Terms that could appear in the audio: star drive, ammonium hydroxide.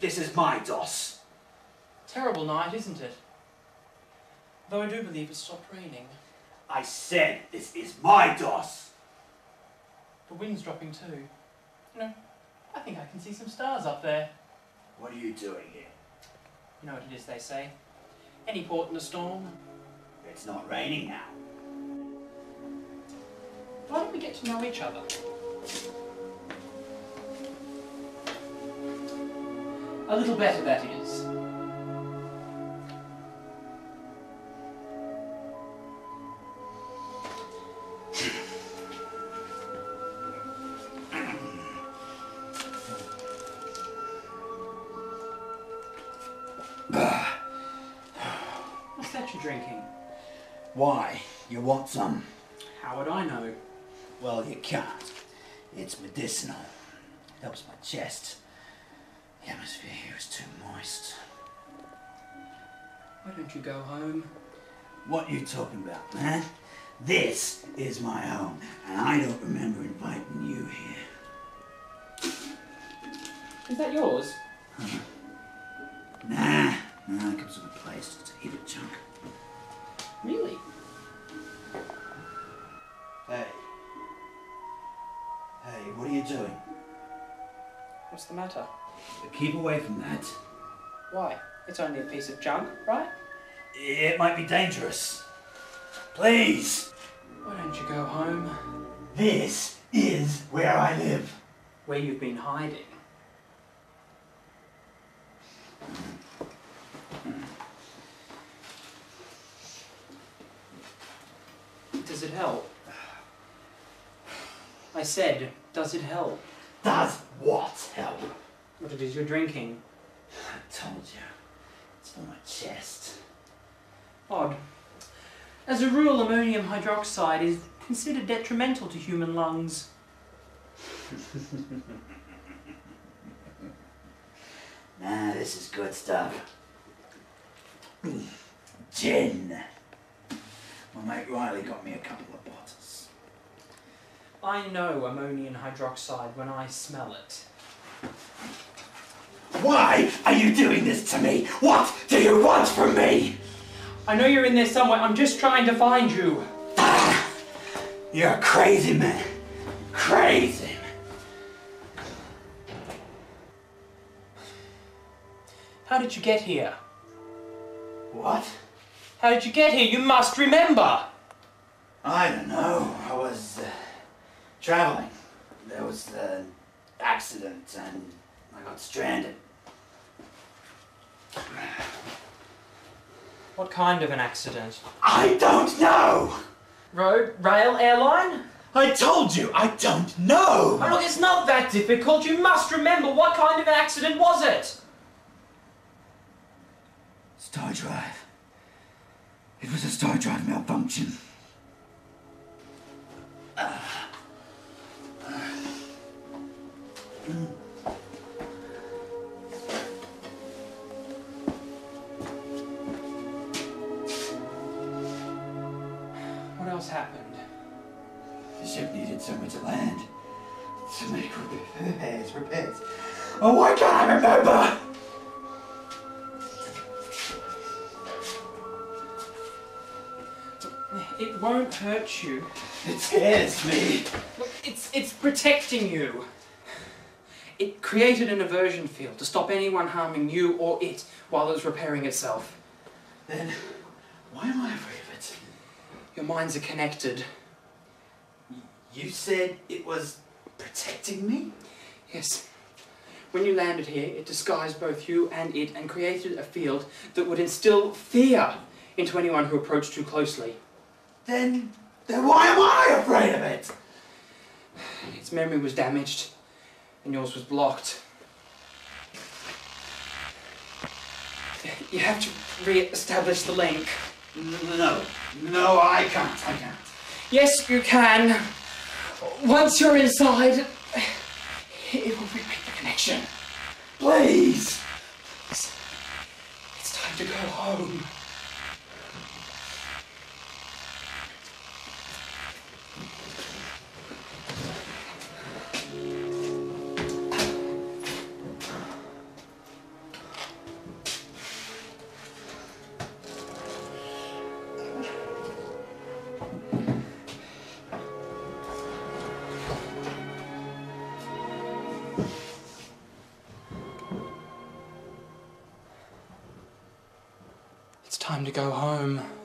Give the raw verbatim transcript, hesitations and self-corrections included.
This is my D O S. Terrible night, isn't it? Though I do believe it stopped raining. I said this is my D O S. The wind's dropping too. You know, I think I can see some stars up there. What are you doing here? You know what it is they say. Any port in a storm. It's not raining now. Why don't we get to know each other? A little better, that is. What's that you're drinking? Why? You want some? How would I know? Well, you can't. It's medicinal. Helps my chest. The atmosphere here is too moist. Why don't you go home? What are you talking about, man? This is my home, and I don't remember inviting you here. Is that yours? Huh. Nah, nah, it comes with a place to eat a chunk. Really? Hey. Hey, what are you doing? What's the matter? But keep away from that. Why? It's only a piece of junk, right? It might be dangerous. Please! Why don't you go home? This is where I live. Where you've been hiding. Does it help? I said, does it help? Does what help? What it is you're drinking. I told you. It's for my chest. Odd. As a rule, ammonium hydroxide is considered detrimental to human lungs. Nah, this is good stuff. Gin. My mate Riley got me a couple of bottles. I know ammonium hydroxide when I smell it. Why are you doing this to me? What do you want from me? I know you're in there somewhere. I'm just trying to find you. Ah, you're a crazy man. Crazy. How did you get here? What? How did you get here? You must remember. I don't know. I was uh, traveling. There was an accident and I got stranded. What kind of an accident? I don't know! Road, rail, airline? I told you, I don't know! Oh, look, it's not that difficult. You must remember, what kind of an accident was it? Star drive. It was a star drive malfunction. Uh. Uh. Mm. Happened. The ship needed somewhere to land, to make repairs, repairs. Oh, why can't I remember? It won't hurt you. It scares me. Look, it's it's protecting you. It created an aversion field to stop anyone harming you or it while it was repairing itself. Then, why am I afraid of it? Your minds are connected. You said it was protecting me? Yes. When you landed here, it disguised both you and it and created a field that would instill fear into anyone who approached too closely. Then, then why am I afraid of it? Its memory was damaged, and yours was blocked. You have to re-establish the link. No, no, I can't, I can't. Yes, you can. Once you're inside, it will remake the connection. Please! It's, it's time to go home. Time to go home.